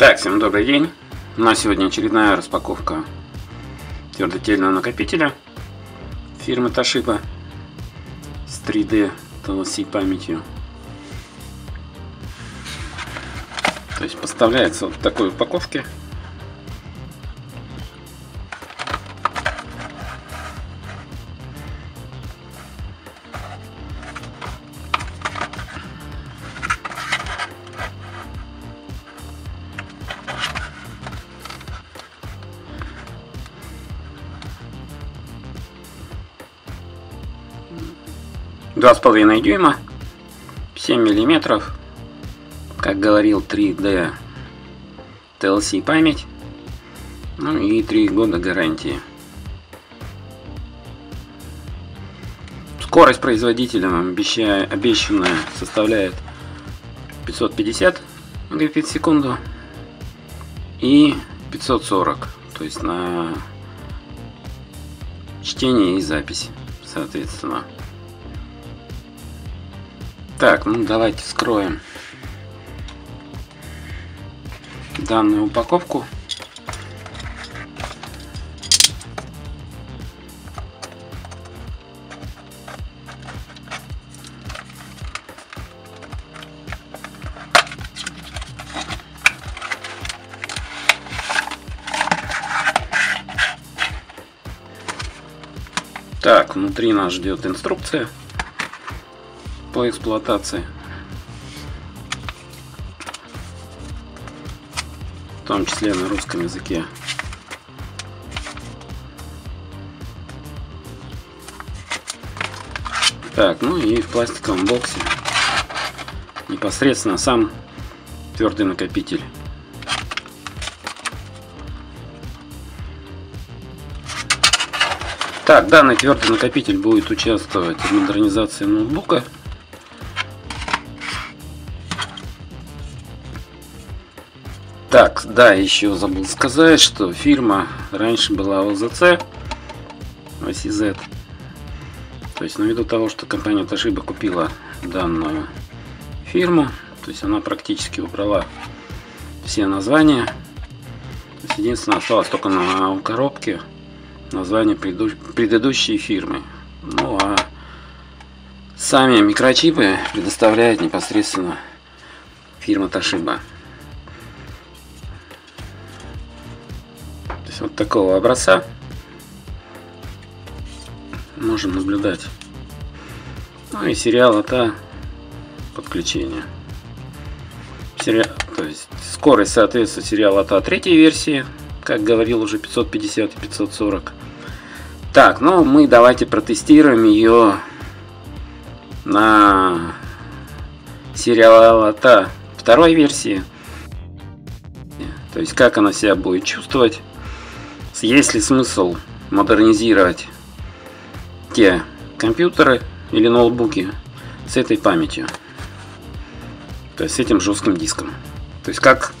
Так, всем добрый день. У нас сегодня очередная распаковка твердотельного накопителя фирмы Toshiba с 3D TLC памятью. То есть поставляется вот в такой упаковке. Два с половиной дюйма, 7 миллиметров, как говорил, 3D TLC память, ну и 3 года гарантии. Скорость производителям обещанная составляет 550 Mbps в секунду и 540, то есть на чтение и запись соответственно. Так, ну давайте вскроем данную упаковку. Так, внутри нас ждет инструкция по эксплуатации, в том числе на русском языке. Так, ну и в пластиковом боксе непосредственно сам твердый накопитель. Так, данный твердый накопитель будет участвовать в модернизации ноутбука. Так, да, еще забыл сказать, что фирма раньше была OCZ. То есть, ввиду того, что компания Toshiba купила данную фирму, то есть она практически убрала все названия. То есть, единственное, осталось только на коробке название предыдущей фирмы. Ну а сами микрочипы предоставляет непосредственно фирма Toshiba. Вот такого образца можем наблюдать. Ну и Serial ATA подключение. То есть скорость соответствует Serial ATA 3 версии, как говорил уже, 550 и 540. Так, ну мы давайте протестируем ее на Serial ATA 2 версии. То есть как она себя будет чувствовать. Есть ли смысл модернизировать те компьютеры или ноутбуки с этой памятью, то есть с этим жестким диском, то есть как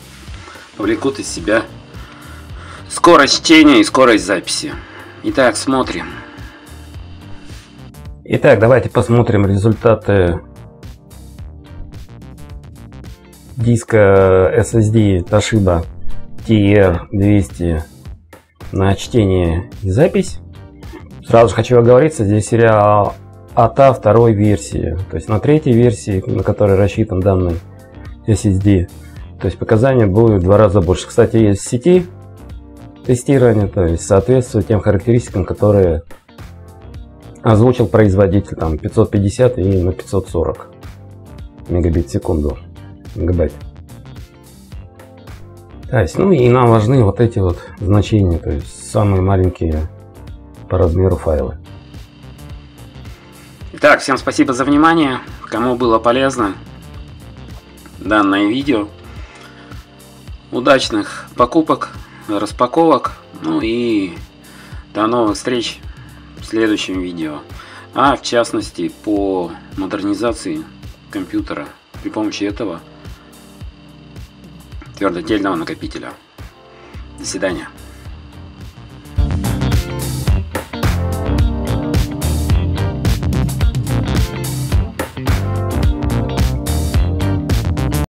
влекут из себя скорость чтения и скорость записи. Итак, смотрим. Итак, давайте посмотрим результаты диска SSD Toshiba TR200 на чтение и запись. Сразу же хочу оговориться, здесь Serial ATA 2 версии, то есть на 3 версии, на которой рассчитан данный SSD, то есть показания будут в 2 раза больше. Кстати, есть в сети тестирование, то есть соответствует тем характеристикам, которые озвучил производитель, там 550 и на 540 мегабит в секунду, мегабайт. То есть, ну и нам важны вот эти вот значения, то есть самые маленькие по размеру файлы. Итак, всем спасибо за внимание. Кому было полезно данное видео, удачных покупок, распаковок, ну и до новых встреч в следующем видео. А в частности по модернизации компьютера при помощи этого твердотельного накопителя. До свидания.